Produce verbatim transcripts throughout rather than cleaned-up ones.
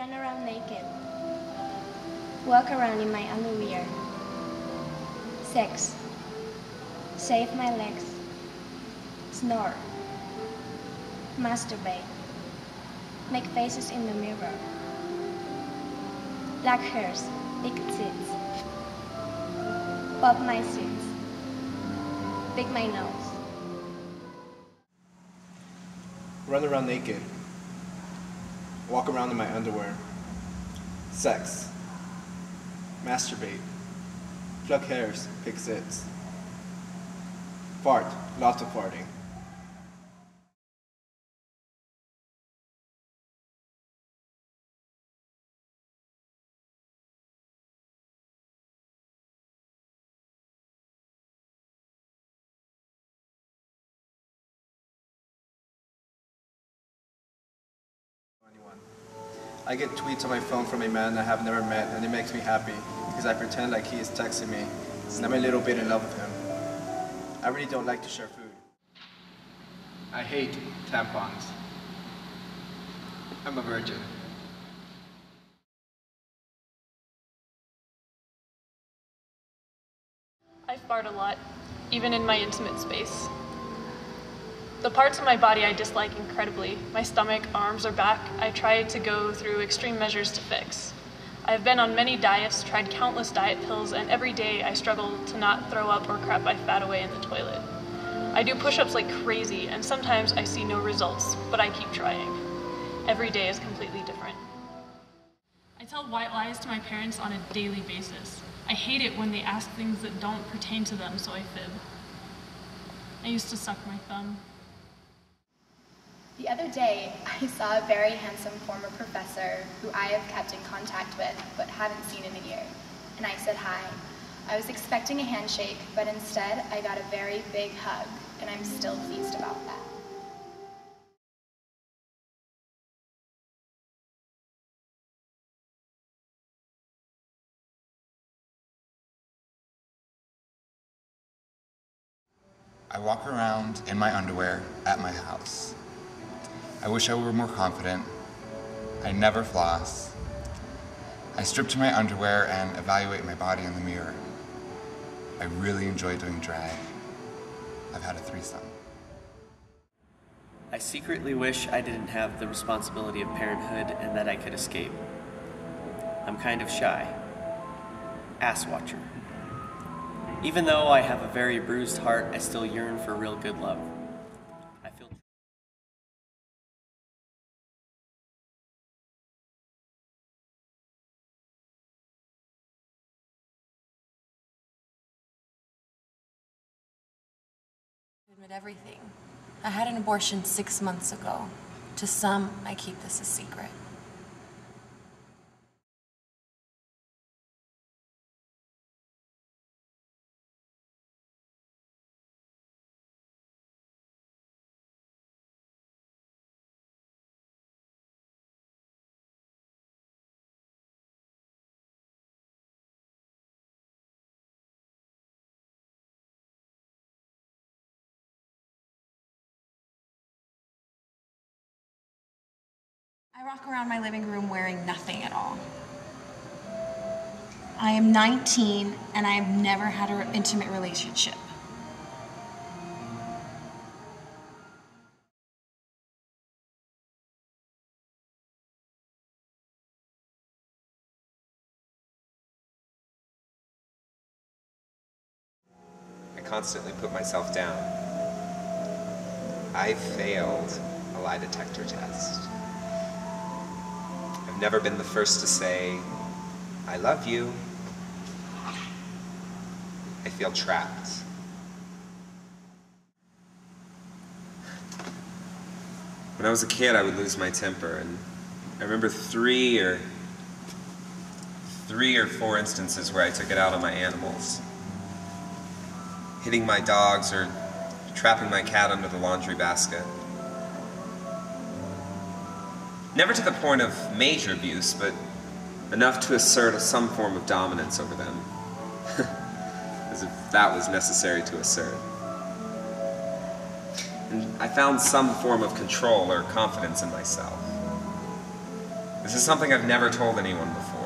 run around naked, walk around in my underwear. Sex, save my legs, snore, masturbate, make faces in the mirror, black hairs, big tits, pop my seeds, pick my nose. Run around naked, walk around in my underwear, sex, masturbate, pluck hairs, pick zits, fart, lots of farting. I get tweets on my phone from a man I have never met, and it makes me happy because I pretend like he is texting me and I'm a little bit in love with him. I really don't like to share food. I hate tampons. I'm a virgin. I fart a lot, even in my intimate space. The parts of my body I dislike incredibly, my stomach, arms, or back, I try to go through extreme measures to fix. I've been on many diets, tried countless diet pills, and every day I struggle to not throw up or crap my fat away in the toilet. I do push-ups like crazy, and sometimes I see no results, but I keep trying. Every day is completely different. I tell white lies to my parents on a daily basis. I hate it when they ask things that don't pertain to them, so I fib. I used to suck my thumb. The other day, I saw a very handsome former professor who I have kept in contact with but haven't seen in a year, and I said hi. I was expecting a handshake, but instead I got a very big hug, and I'm still pleased about that. I walk around in my underwear at my house. I wish I were more confident. I never floss. I strip to my underwear and evaluate my body in the mirror. I really enjoy doing drag. I've had a threesome. I secretly wish I didn't have the responsibility of parenthood and that I could escape. I'm kind of shy. Ass watcher. Even though I have a very bruised heart, I still yearn for real good love. Admit everything. I had an abortion six months ago. To some, I keep this a secret. I rock around my living room wearing nothing at all. I am nineteen and I have never had an intimate relationship. I constantly put myself down. I failed a lie detector test. I've never been the first to say, I love you. I feel trapped. When I was a kid, I would lose my temper, and I remember three or three or four instances where I took it out on my animals. Hitting my dogs or trapping my cat under the laundry basket. Never to the point of major abuse, but enough to assert some form of dominance over them, as if that was necessary to assert. And I found some form of control or confidence in myself. This is something I've never told anyone before.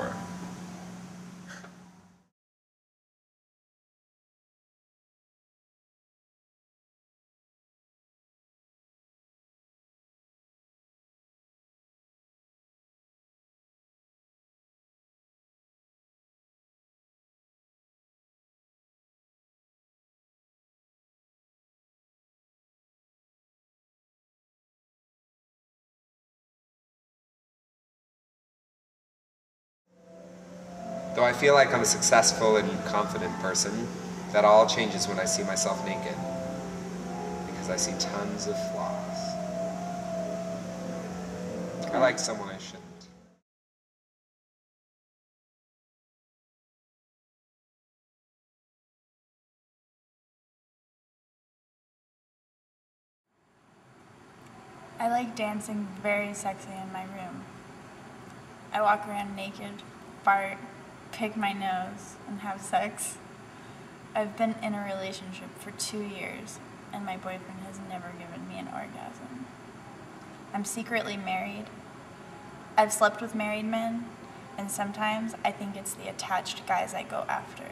Though I feel like I'm a successful and confident person, that all changes when I see myself naked, because I see tons of flaws. I like someone I shouldn't. I like dancing very sexy in my room. I walk around naked, fart, pick my nose, and have sex. I've been in a relationship for two years, and my boyfriend has never given me an orgasm. I'm secretly married. I've slept with married men, and sometimes I think it's the attached guys I go after.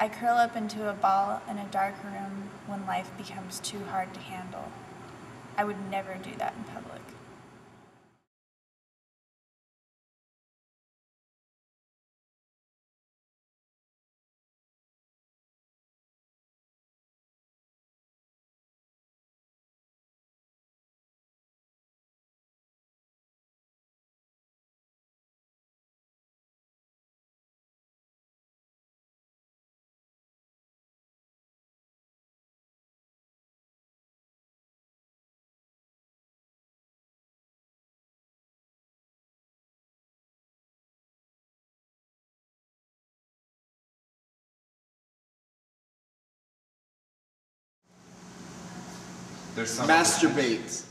I curl up into a ball in a dark room when life becomes too hard to handle. I would never do that in public. Masturbate.